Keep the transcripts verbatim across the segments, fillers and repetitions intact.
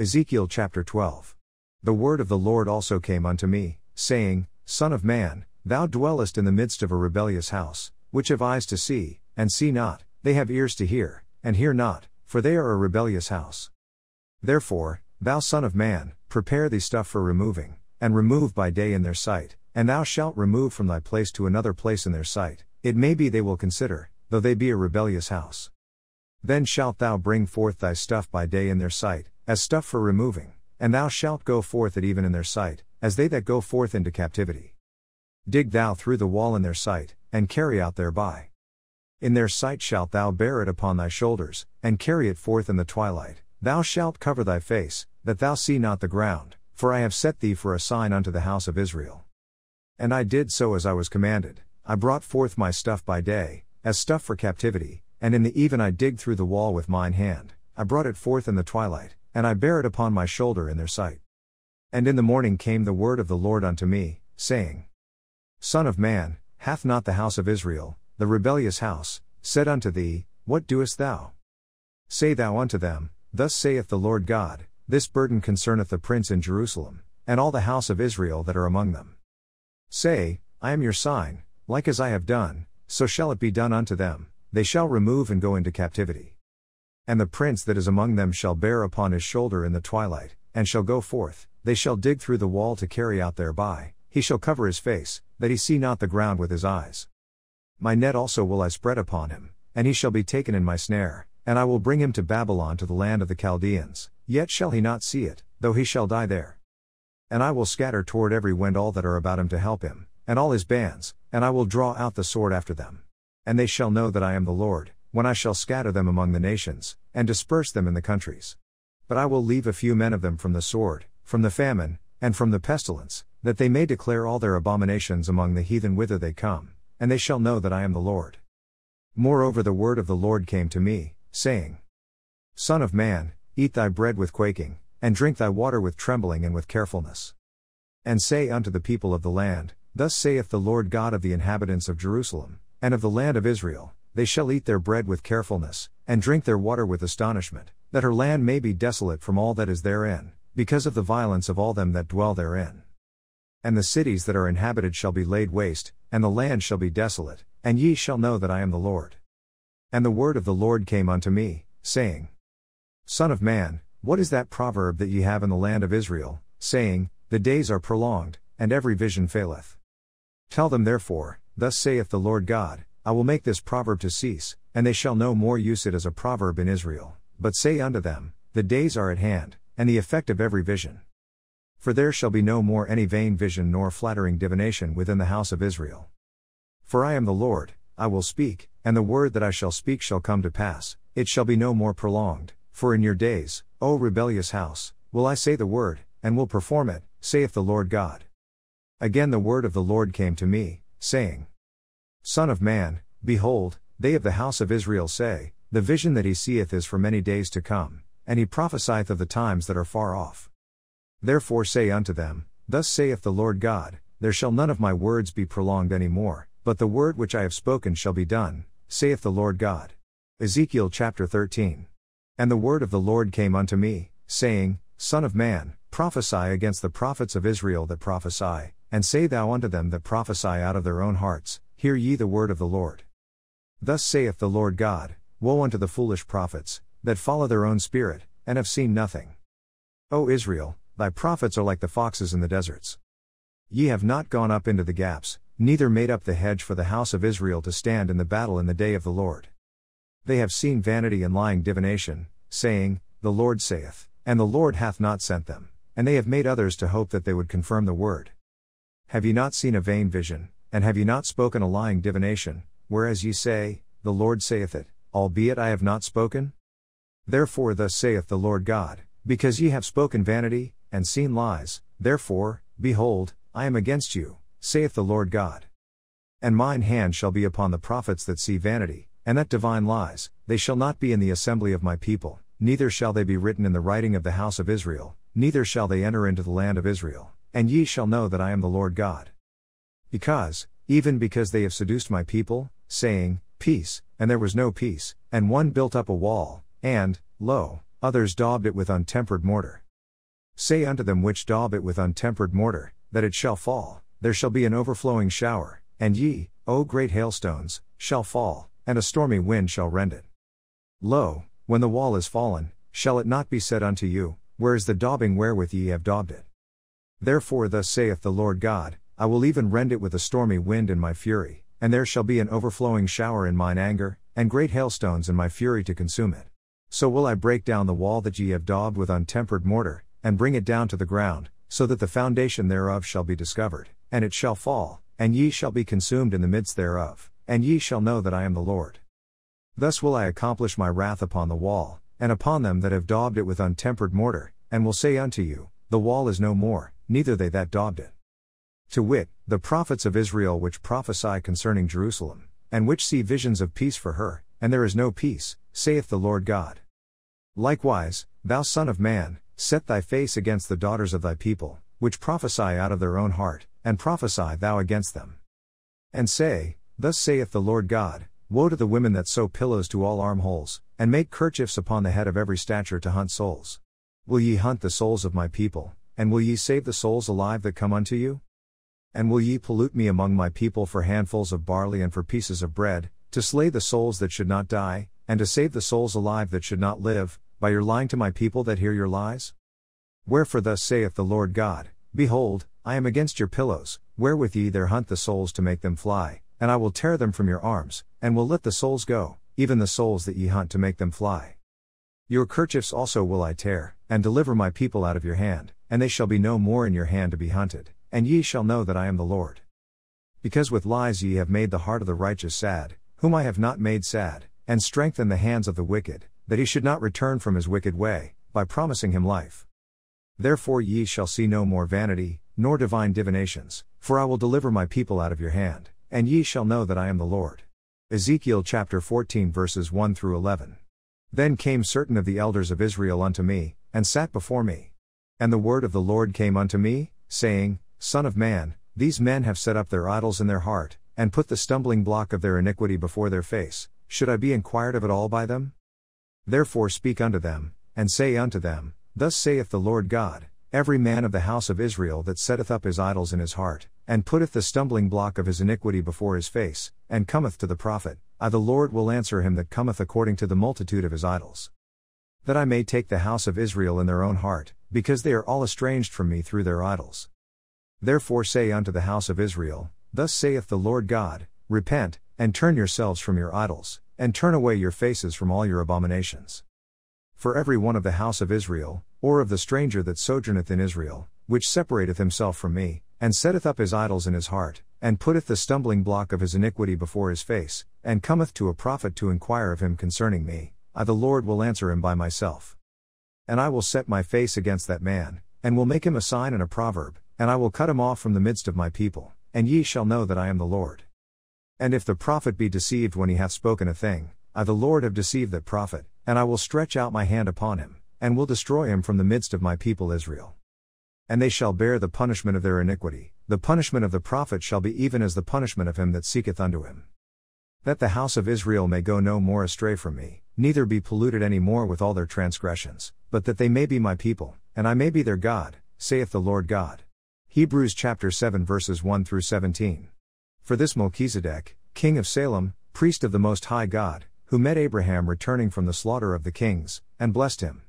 Ezekiel chapter twelve. The word of the Lord also came unto me, saying, Son of man, thou dwellest in the midst of a rebellious house, which have eyes to see, and see not, they have ears to hear, and hear not, for they are a rebellious house. Therefore, thou son of man, prepare thee stuff for removing, and remove by day in their sight, and thou shalt remove from thy place to another place in their sight, it may be they will consider, though they be a rebellious house. Then shalt thou bring forth thy stuff by day in their sight, as stuff for removing, and thou shalt go forth at even in their sight, as they that go forth into captivity. Dig thou through the wall in their sight, and carry out thereby. In their sight shalt thou bear it upon thy shoulders, and carry it forth in the twilight, thou shalt cover thy face, that thou see not the ground, for I have set thee for a sign unto the house of Israel. And I did so as I was commanded, I brought forth my stuff by day, as stuff for captivity, and in the even I digged through the wall with mine hand, I brought it forth in the twilight, and I bare it upon my shoulder in their sight. And in the morning came the word of the Lord unto me, saying, Son of man, hath not the house of Israel, the rebellious house, said unto thee, What doest thou? Say thou unto them, Thus saith the Lord God, This burden concerneth the prince in Jerusalem, and all the house of Israel that are among them. Say, I am your sign, like as I have done, so shall it be done unto them, they shall remove and go into captivity. And the prince that is among them shall bear upon his shoulder in the twilight, and shall go forth, they shall dig through the wall to carry out thereby, he shall cover his face, that he see not the ground with his eyes. My net also will I spread upon him, and he shall be taken in my snare, and I will bring him to Babylon to the land of the Chaldeans, yet shall he not see it, though he shall die there. And I will scatter toward every wind all that are about him to help him, and all his bands, and I will draw out the sword after them. And they shall know that I am the Lord, when I shall scatter them among the nations, and disperse them in the countries. But I will leave a few men of them from the sword, from the famine, and from the pestilence, that they may declare all their abominations among the heathen whither they come, and they shall know that I am the Lord. Moreover the word of the Lord came to me, saying, Son of man, eat thy bread with quaking, and drink thy water with trembling and with carefulness. And say unto the people of the land, Thus saith the Lord God of the inhabitants of Jerusalem, and of the land of Israel, they shall eat their bread with carefulness, and drink their water with astonishment, that her land may be desolate from all that is therein, because of the violence of all them that dwell therein. And the cities that are inhabited shall be laid waste, and the land shall be desolate, and ye shall know that I am the Lord. And the word of the Lord came unto me, saying, Son of man, what is that proverb that ye have in the land of Israel, saying, The days are prolonged, and every vision faileth? Tell them therefore, Thus saith the Lord God, I will make this proverb to cease, and they shall no more use it as a proverb in Israel, but say unto them, The days are at hand, and the effect of every vision. For there shall be no more any vain vision nor flattering divination within the house of Israel. For I am the Lord, I will speak, and the word that I shall speak shall come to pass, it shall be no more prolonged, for in your days, O rebellious house, will I say the word, and will perform it, saith the Lord God. Again the word of the Lord came to me, saying, Son of man, behold, they of the house of Israel say, The vision that he seeth is for many days to come, and he prophesieth of the times that are far off. Therefore say unto them, Thus saith the Lord God, There shall none of my words be prolonged any more, but the word which I have spoken shall be done, saith the Lord God. Ezekiel chapter thirteen. And the word of the Lord came unto me, saying, Son of man, prophesy against the prophets of Israel that prophesy, and say thou unto them that prophesy out of their own hearts, Hear ye the word of the Lord. Thus saith the Lord God, Woe unto the foolish prophets, that follow their own spirit, and have seen nothing. O Israel, thy prophets are like the foxes in the deserts. Ye have not gone up into the gaps, neither made up the hedge for the house of Israel to stand in the battle in the day of the Lord. They have seen vanity and lying divination, saying, The Lord saith, and the Lord hath not sent them, and they have made others to hope that they would confirm the word. Have ye not seen a vain vision? And have ye not spoken a lying divination, whereas ye say, The Lord saith it, albeit I have not spoken? Therefore thus saith the Lord God, Because ye have spoken vanity, and seen lies, therefore, behold, I am against you, saith the Lord God. And mine hand shall be upon the prophets that see vanity, and that divine lies, they shall not be in the assembly of my people, neither shall they be written in the writing of the house of Israel, neither shall they enter into the land of Israel, and ye shall know that I am the Lord God. Because, even because they have seduced my people, saying, Peace, and there was no peace, and one built up a wall, and, lo, others daubed it with untempered mortar. Say unto them which daub it with untempered mortar, that it shall fall, there shall be an overflowing shower, and ye, O great hailstones, shall fall, and a stormy wind shall rend it. Lo, when the wall is fallen, shall it not be said unto you, Where is the daubing wherewith ye have daubed it? Therefore thus saith the Lord God, I will even rend it with a stormy wind in my fury, and there shall be an overflowing shower in mine anger, and great hailstones in my fury to consume it. So will I break down the wall that ye have daubed with untempered mortar, and bring it down to the ground, so that the foundation thereof shall be discovered, and it shall fall, and ye shall be consumed in the midst thereof, and ye shall know that I am the Lord. Thus will I accomplish my wrath upon the wall, and upon them that have daubed it with untempered mortar, and will say unto you, The wall is no more, neither they that daubed it. To wit, the prophets of Israel which prophesy concerning Jerusalem, and which see visions of peace for her, and there is no peace, saith the Lord God. Likewise, thou son of man, set thy face against the daughters of thy people, which prophesy out of their own heart, and prophesy thou against them. And say, Thus saith the Lord God, Woe to the women that sew pillows to all armholes, and make kerchiefs upon the head of every stature to hunt souls. Will ye hunt the souls of my people, and will ye save the souls alive that come unto you? And will ye pollute me among my people for handfuls of barley and for pieces of bread, to slay the souls that should not die, and to save the souls alive that should not live, by your lying to my people that hear your lies? Wherefore thus saith the Lord God, Behold, I am against your pillows, wherewith ye there hunt the souls to make them fly, and I will tear them from your arms, and will let the souls go, even the souls that ye hunt to make them fly. Your kerchiefs also will I tear, and deliver my people out of your hand, and they shall be no more in your hand to be hunted, and ye shall know that I am the Lord. Because with lies ye have made the heart of the righteous sad, whom I have not made sad, and strengthened the hands of the wicked, that he should not return from his wicked way, by promising him life. Therefore ye shall see no more vanity, nor divine divinations, for I will deliver my people out of your hand, and ye shall know that I am the Lord. Ezekiel chapter fourteen verses one through eleven. Then came certain of the elders of Israel unto me, and sat before me. And the word of the Lord came unto me, saying, Son of man, these men have set up their idols in their heart, and put the stumbling block of their iniquity before their face, should I be inquired of it all by them? Therefore speak unto them, and say unto them, Thus saith the Lord God, Every man of the house of Israel that setteth up his idols in his heart, and putteth the stumbling block of his iniquity before his face, and cometh to the prophet, I the Lord will answer him that cometh according to the multitude of his idols. That I may take the house of Israel in their own heart, because they are all estranged from me through their idols. Therefore say unto the house of Israel, Thus saith the Lord God, Repent, and turn yourselves from your idols, and turn away your faces from all your abominations. For every one of the house of Israel, or of the stranger that sojourneth in Israel, which separateth himself from me, and setteth up his idols in his heart, and putteth the stumbling block of his iniquity before his face, and cometh to a prophet to inquire of him concerning me, I the Lord will answer him by myself. And I will set my face against that man, and will make him a sign and a proverb, and I will cut him off from the midst of my people, and ye shall know that I am the Lord. And if the prophet be deceived when he hath spoken a thing, I the Lord have deceived that prophet, and I will stretch out my hand upon him, and will destroy him from the midst of my people Israel. And they shall bear the punishment of their iniquity, the punishment of the prophet shall be even as the punishment of him that seeketh unto him. That the house of Israel may go no more astray from me, neither be polluted any more with all their transgressions, but that they may be my people, and I may be their God, saith the Lord God. Hebrews chapter seven verses one through seventeen. For this Melchizedek, king of Salem, priest of the Most High God, who met Abraham returning from the slaughter of the kings, and blessed him.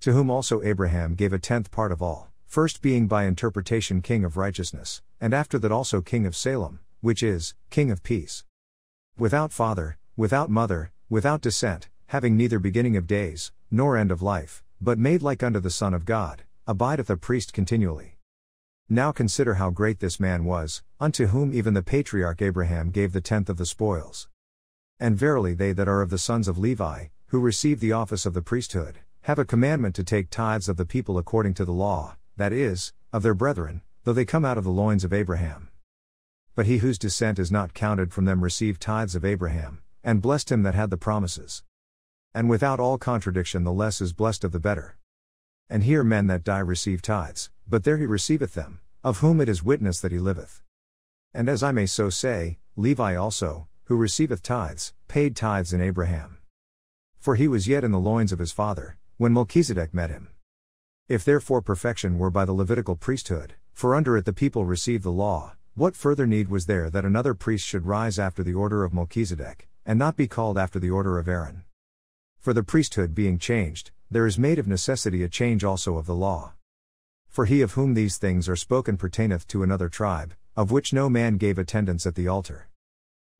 To whom also Abraham gave a tenth part of all, first being by interpretation king of righteousness, and after that also king of Salem, which is, king of peace. Without father, without mother, without descent, having neither beginning of days, nor end of life, but made like unto the Son of God, abideth a priest continually. Now consider how great this man was, unto whom even the patriarch Abraham gave the tenth of the spoils. And verily they that are of the sons of Levi, who receive the office of the priesthood, have a commandment to take tithes of the people according to the law, that is, of their brethren, though they come out of the loins of Abraham. But he whose descent is not counted from them received tithes of Abraham, and blessed him that had the promises. And without all contradiction the less is blessed of the better. And here men that die receive tithes, but there he receiveth them, of whom it is witness that he liveth. And as I may so say, Levi also, who receiveth tithes, paid tithes in Abraham. For he was yet in the loins of his father, when Melchizedek met him. If therefore perfection were by the Levitical priesthood, for under it the people received the law, what further need was there that another priest should rise after the order of Melchizedek, and not be called after the order of Aaron? For the priesthood being changed, there is made of necessity a change also of the law. For he of whom these things are spoken pertaineth to another tribe, of which no man gave attendance at the altar.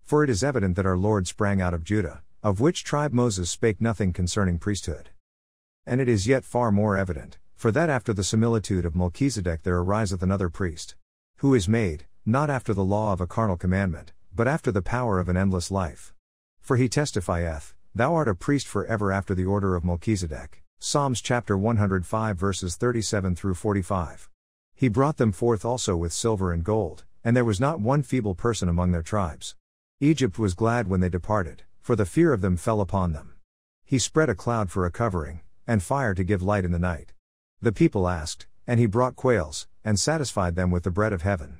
For it is evident that our Lord sprang out of Judah, of which tribe Moses spake nothing concerning priesthood. And it is yet far more evident, for that after the similitude of Melchizedek there ariseth another priest, who is made, not after the law of a carnal commandment, but after the power of an endless life. For he testifieth, Thou art a priest forever after the order of Melchizedek. Psalms chapter one hundred five verses thirty-seven through forty-five. He brought them forth also with silver and gold, and there was not one feeble person among their tribes. Egypt was glad when they departed, for the fear of them fell upon them. He spread a cloud for a covering, and fire to give light in the night. The people asked, and he brought quails, and satisfied them with the bread of heaven.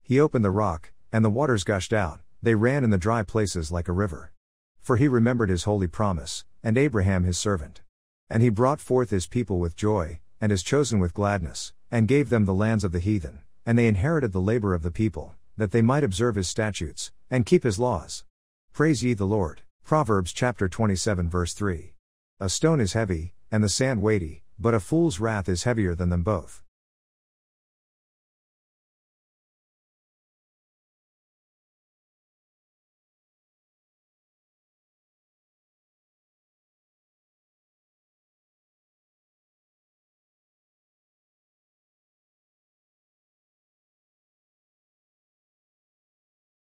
He opened the rock, and the waters gushed out, they ran in the dry places like a river. For he remembered his holy promise, and Abraham his servant. And he brought forth his people with joy, and his chosen with gladness, and gave them the lands of the heathen, and they inherited the labor of the people, that they might observe his statutes, and keep his laws. Praise ye the Lord. Proverbs chapter twenty-seven verse three. A stone is heavy, and the sand weighty, but a fool's wrath is heavier than them both.